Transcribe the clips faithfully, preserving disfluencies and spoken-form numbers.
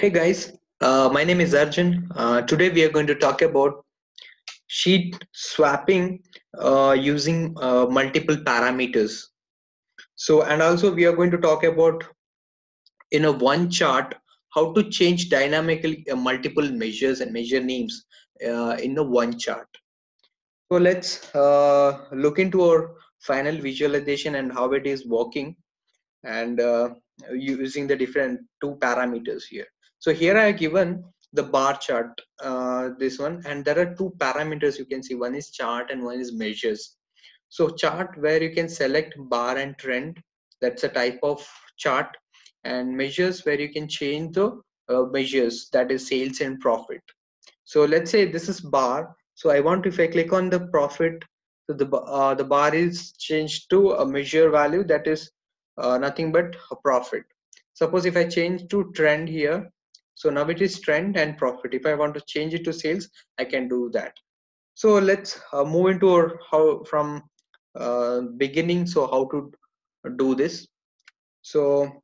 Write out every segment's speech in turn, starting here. Hey guys, uh, my name is Arjun. Uh, today we are going to talk about sheet swapping uh, using uh, multiple parameters. So, and also we are going to talk about in a one chart how to change dynamically uh, multiple measures and measure names uh, in a one chart. So let's uh, look into our final visualization and how it is working, and uh, using the different two parameters here. So here I have given the bar chart, uh, this one, and there are two parameters you can see. One is chart and one is measures. So chart, where you can select bar and trend, that's a type of chart, and measures where you can change the uh, measures, that is sales and profit. So let's say this is bar. So I want, if I click on the profit, so the, uh, the bar is changed to a measure value that is uh, nothing but a profit. Suppose if I change to trend here, so now it is trend and profit. If I want to change it to sales, I can do that. So let's uh, move into our how from uh, beginning. So how to do this? So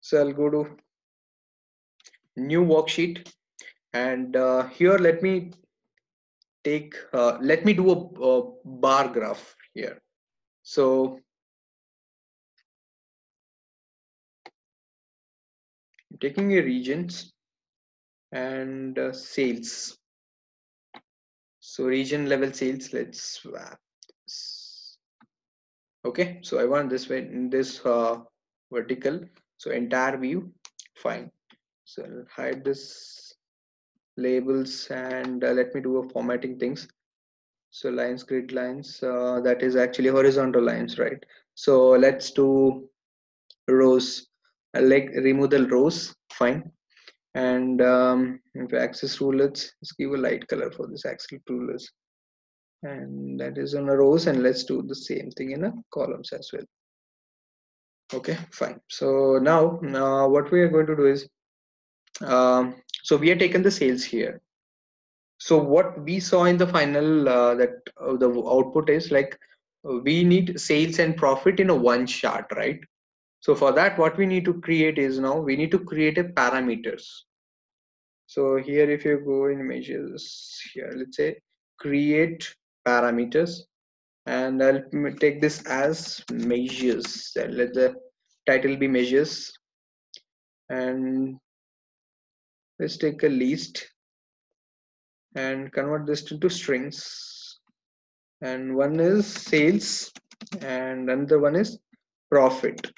so I'll go to new worksheet, and uh, here let me take uh, let me do a, a bar graph here. So taking a regions and uh, sales. So region level sales, let's swap this. Okay, so I want this way in this uh, vertical, so entire view, fine. So I'll hide this labels, and uh, let me do a formatting things. So lines, grid lines, uh, that is actually horizontal lines, right? So let's do rows. Like remove the rows, fine. And um, if axis rulers, let's give a light color for this axis rulers, and that is on a rows. And let's do the same thing in a columns as well. Okay, fine. So now, now what we are going to do is, um, so we are taken the sales here. So what we saw in the final uh, that uh, the output is like uh, we need sales and profit in a one chart, right? So for that, what we need to create is, now we need to create a parameters. So here, if you go in measures here, let's say create parameters, and I'll take this as measures. Let the title be measures, and let's take a list and convert this into strings. And one is sales, and another one is profit.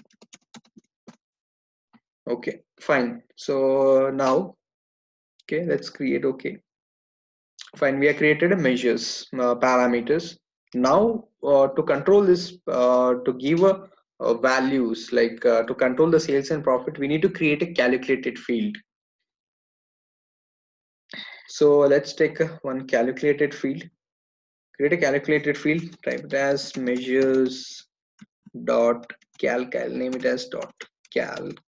Okay, fine. So now, okay, let's create. Okay, fine. We have created a measures uh, parameters. Now uh, to control this, uh, to give uh, uh, values, like uh, to control the sales and profit, we need to create a calculated field. So let's take uh, one calculated field. Create a calculated field. Type it as measures dot calc. I'll name it as dot calc.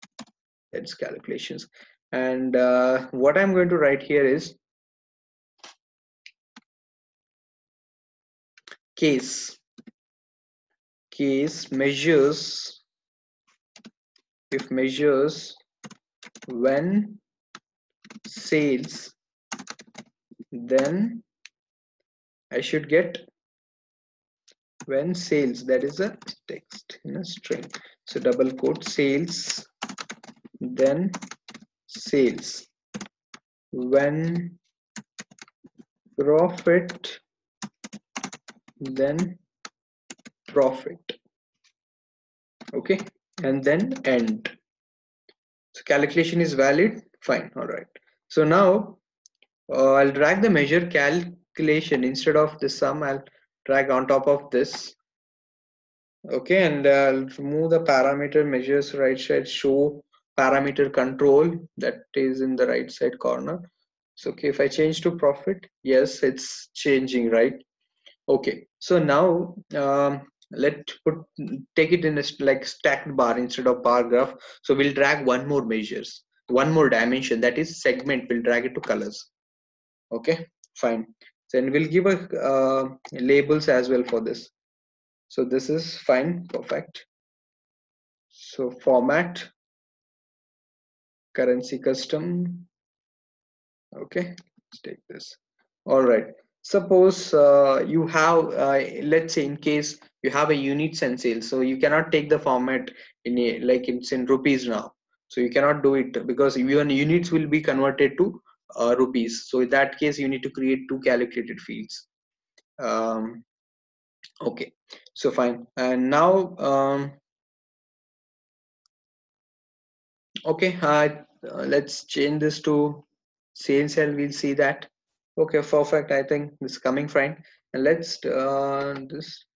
That's calculations. And uh, what I'm going to write here is case case measures if measures when sales, then I should get when sales, that is a text in a string, so double quote sales, then sales, when profit, then profit. Okay, and then end. So calculation is valid, fine. All right, so now uh, I'll drag the measure calculation instead of the sum. I'll drag on top of this. Okay, and uh, I'll remove the parameter measures right side, show parameter control, that is in the right side corner. So okay, if I change to profit, yes, it's changing, right? Okay, so now um, let's put take it in a like stacked bar instead of bar graph. So we'll drag one more measures, one more dimension, that is segment. We'll drag it to colors. Okay, fine. Then we'll give a uh, labels as well for this. So this is fine, perfect. So format. currency custom. Okay, let's take this. All right, suppose uh, you have uh, let's say in case you have a units and sales, so you cannot take the format in a, like it's in rupees now, so you cannot do it because even units will be converted to uh, rupees. So in that case you need to create two calculated fields. Um, okay, so fine. And now um, okay, uh, let's change this to sales and we'll see that. Okay, perfect. I think this is coming fine. And let's uh, just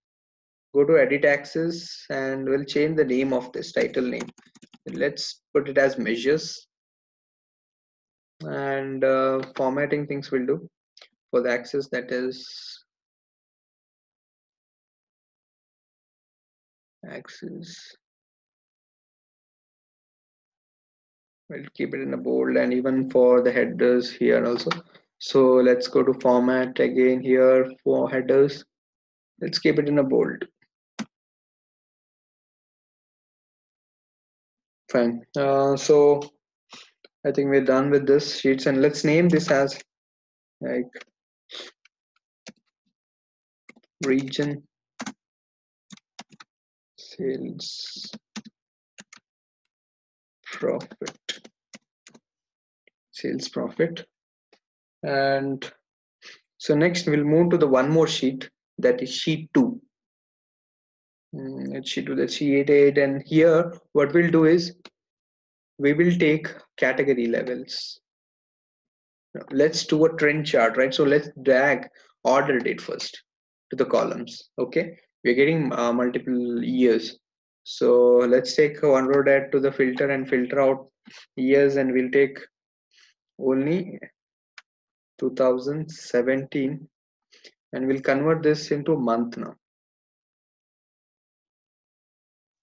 go to edit axis and we'll change the name of this title name. Let's put it as measures, and uh, formatting things will do for the axis, that is axis. We'll keep it in a bold, and even for the headers here also. So let's go to format again here for headers. Let's keep it in a bold. Fine. Uh, so I think we're done with this sheets, and let's name this as like region sales profit, sales profit. And so next we'll move to the one more sheet, that is sheet two. Let's sheet two, that's sheet eight. And here what we'll do is we will take category levels. Now let's do a trend chart, right? So let's drag order date first to the columns. Okay, we're getting uh, multiple years. So let's take one row date to the filter and filter out years, and we'll take only two thousand seventeen, and we'll convert this into month now.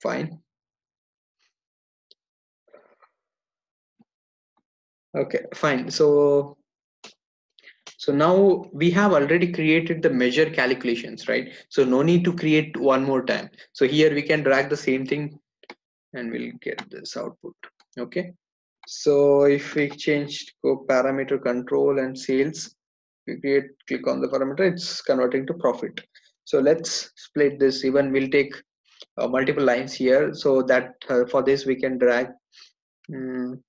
Fine. Okay, fine. So so now we have already created the measure calculations, right? So no need to create one more time. So here we can drag the same thing and we'll get this output. Okay, so if we change, go parameter control and sales, we create, click on the parameter, it's converting to profit. So let's split this. Even we'll take uh, multiple lines here, so that uh, for this we can drag um,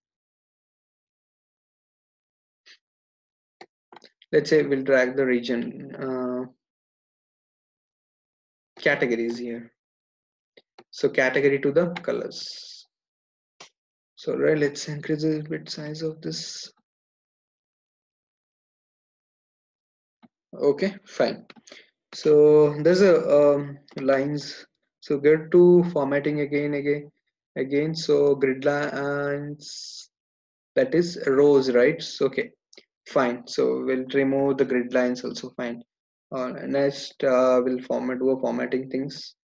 let's say we'll drag the region uh, categories here, so category to the colors. So right, let's increase the bit size of this. Okay, fine. So there's a um, lines. So get to formatting again, again, again. So grid lines, that is rows, right? So, okay, fine. So we'll remove the grid lines also. Fine. Uh, next, uh, we'll format, do formatting things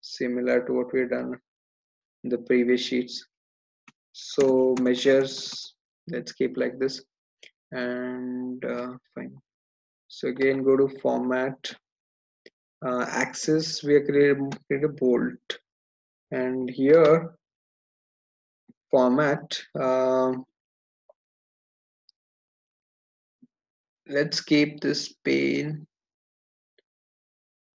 similar to what we've done in the previous sheets. So measures, let's keep like this, and uh, fine. So again, go to format, uh, axis, we are created, create a bold, and here format, uh, let's keep this pane,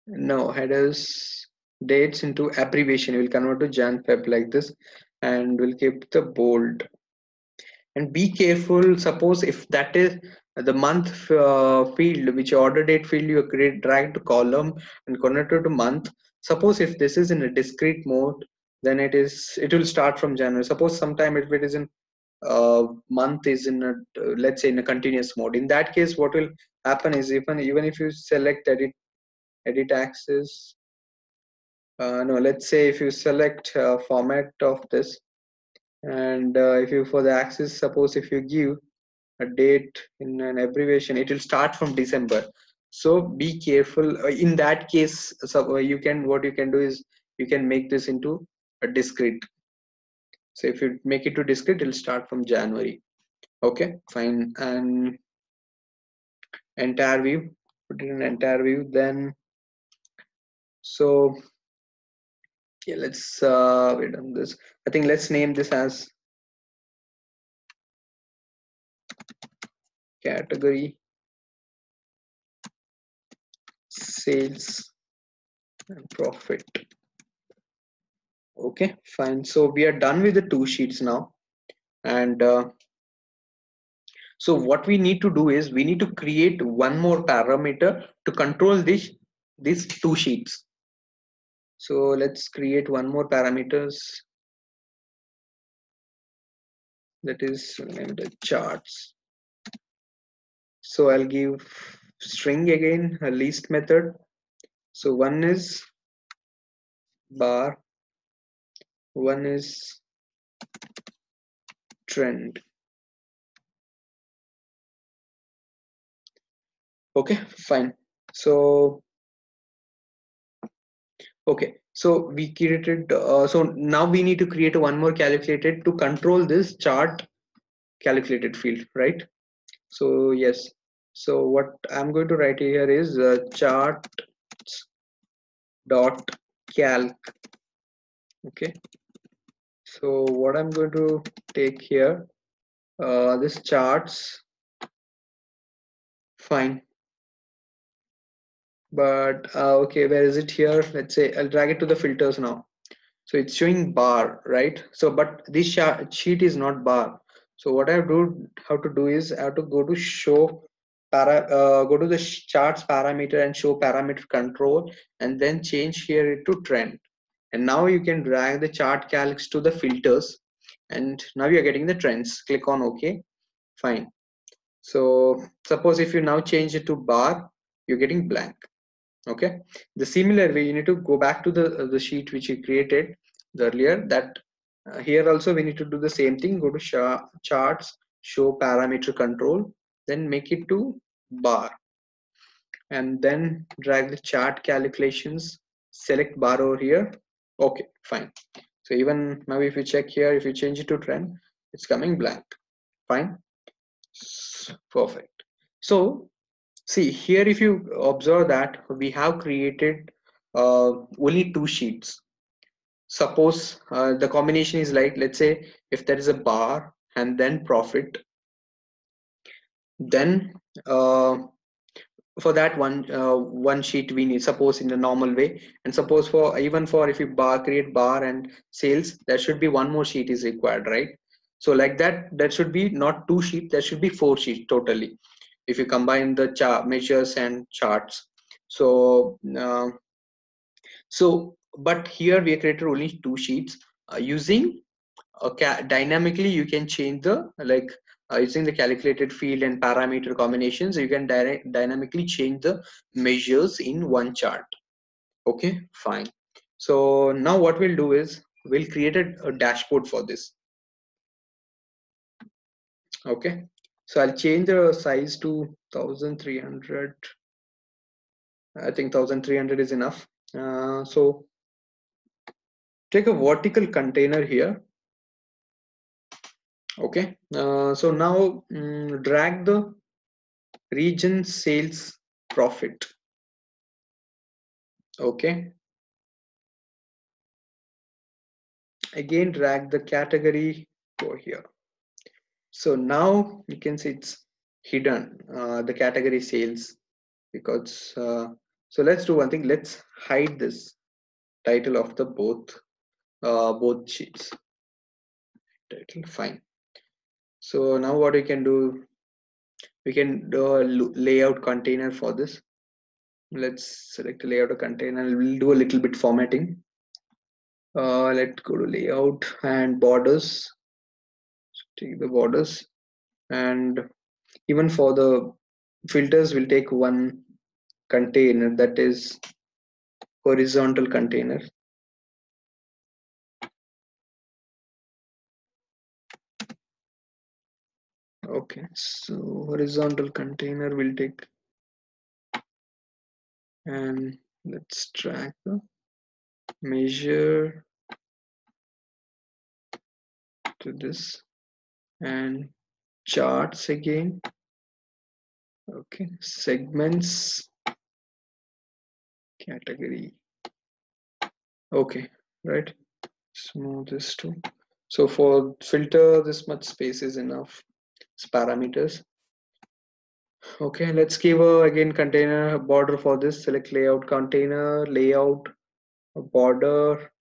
no headers, dates into abbreviation, we'll convert to Jan Feb like this, and we'll keep the bold. And be careful, suppose if that is the month uh, field, which order date field you create, drag to column and convert it to month. Suppose if this is in a discrete mode, then it is, it will start from January. Suppose sometime if it is in uh, month is in a, uh, let's say in a continuous mode, in that case what will happen is, even even if you select edit edit axis, Uh, no, let's say if you select uh, format of this, and uh, if you for the axis, suppose if you give a date in an abbreviation, it will start from December. So be careful. In that case, so you can, what you can do is you can make this into a discrete. So if you make it to discrete, it'll start from January. Okay, fine. And entire view, put it in entire view. Then so. Yeah, let's uh, wait on this. I think let's name this as category sales and profit. Okay, fine. So we are done with the two sheets now, and uh, so what we need to do is we need to create one more parameter to control this these two sheets. So let's create one more parameters, that is the charts. So I'll give string again a list method. So one is bar, one is trend. Okay, fine. So okay, so we created uh, so now we need to create one more calculated to control this chart calculated field, right? So yes, so what I'm going to write here is uh, chart dot calc. Okay, so what I'm going to take here, uh, this charts, fine. But uh, okay, where is it here? Let's say I'll drag it to the filters now. So it's showing bar, right? So but this sheet is not bar. So what I have to how to do is I have to go to show para, uh, go to the charts parameter and show parameter control, and then change here to trend. And now you can drag the chart calcs to the filters, and now you're getting the trends. Click on OK, fine. So suppose if you now change it to bar, you're getting blank. Okay, the similar way you need to go back to the uh, the sheet which you created earlier. That uh, here also we need to do the same thing. Go to sh charts, show parameter control, then make it to bar, and then drag the chart calculations, select bar over here. Okay, fine. So even now if you check here, if you change it to trend, it's coming blank. Fine, perfect. So see here, if you observe that we have created uh, only two sheets. Suppose uh, the combination is like, let's say if there is a bar and then profit, then uh, for that one uh, one sheet we need, suppose in the normal way, and suppose for even for if you bar create bar and sales, there should be one more sheet is required, right? So like that, there should be not two sheets, there should be four sheets totally, if you combine the chart measures and charts. So uh, so but here we created only two sheets uh, using a dynamically you can change the like uh, using the calculated field and parameter combinations, you can direct dynamically change the measures in one chart. Okay, fine. So now what we'll do is we'll create a, a dashboard for this. Okay, so I'll change the size to thirteen hundred. I think thirteen hundred is enough. Uh, so take a vertical container here. Okay, uh, so now um, drag the region sales profit. Okay, again drag the category over here. So now you can see it's hidden, uh, the category sales, because uh, so let's do one thing. Let's hide this title of the both uh, both sheets title. Fine. So now what we can do, we can do a layout container for this. Let's select a layout container. We'll do a little bit formatting. Uh, let's go to layout and borders. Take the borders, and even for the filters we'll take one container, that is horizontal container. Okay, so horizontal container we'll take, and let's track the measure to this and charts again. Okay, segments, category. Okay, right, let's move this to, so for filter this much space is enough, it's parameters. Okay, let's give a again container border for this. Select layout container, layout, border,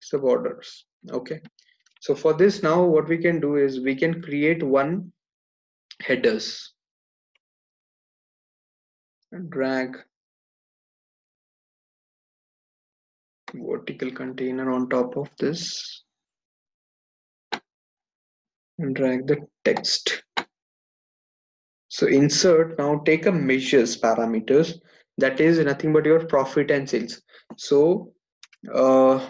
it's the borders. Okay, so for this now what we can do is we can create one headers and drag vertical container on top of this and drag the text. So insert, now take a measures parameters, that is nothing but your profit and sales. So uh,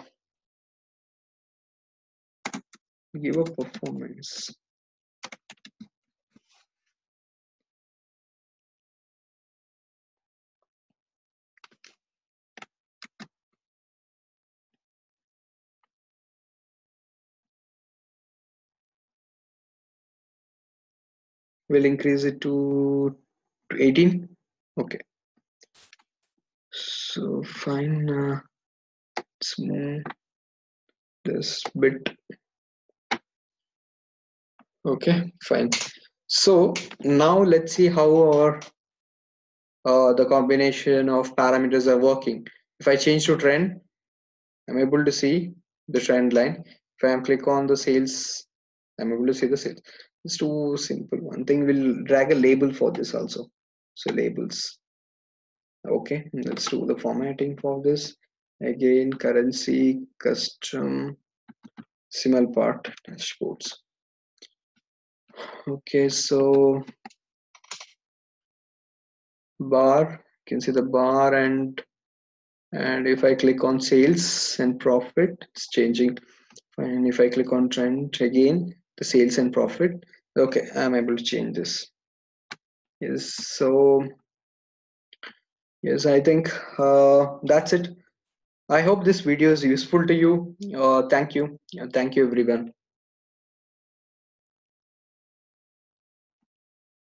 give a performance. We'll increase it to eighteen. Okay. So fine. Uh, let's move this bit. Okay, fine. So now let's see how our uh, the combination of parameters are working. If I change to trend, I'm able to see the trend line. If I click on the sales, I'm able to see the sales. It's too simple. One thing, we'll drag a label for this also. So labels. Okay, let's do the formatting for this. Again, currency, custom, signal part, dashboards. Okay, so bar, you can see the bar, and and if I click on sales and profit, it's changing. And if I click on trend again, the sales and profit. Okay, I'm able to change this. Yes, so yes, I think uh, that's it. I hope this video is useful to you. Uh, thank you. Thank you everyone.